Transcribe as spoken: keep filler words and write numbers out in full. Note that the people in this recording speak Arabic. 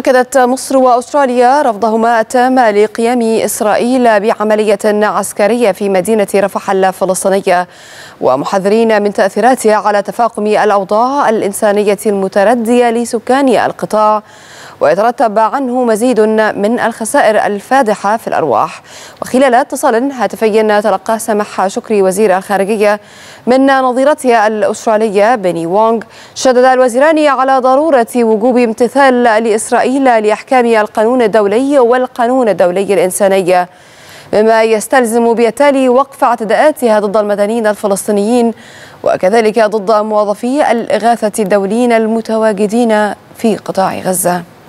أكدت مصر وأستراليا رفضهما التام لقيام إسرائيل بعملية عسكرية في مدينة رفح الفلسطينية، ومحذرين من تأثيراتها على تفاقم الأوضاع الإنسانية المتردية لسكان القطاع ويترتب عنه مزيد من الخسائر الفادحة في الأرواح. وخلال اتصال هاتفي تلقاه سامح شكري وزير الخارجية من نظيرتها الأسترالية بيني وونغ، شدد الوزيران على ضرورة وجوب امتثال لإسرائيل لأحكام القانون الدولي والقانون الدولي الإنساني، مما يستلزم بالتالي وقف اعتداءاتها ضد المدنيين الفلسطينيين وكذلك ضد موظفي الإغاثة الدوليين المتواجدين في قطاع غزة.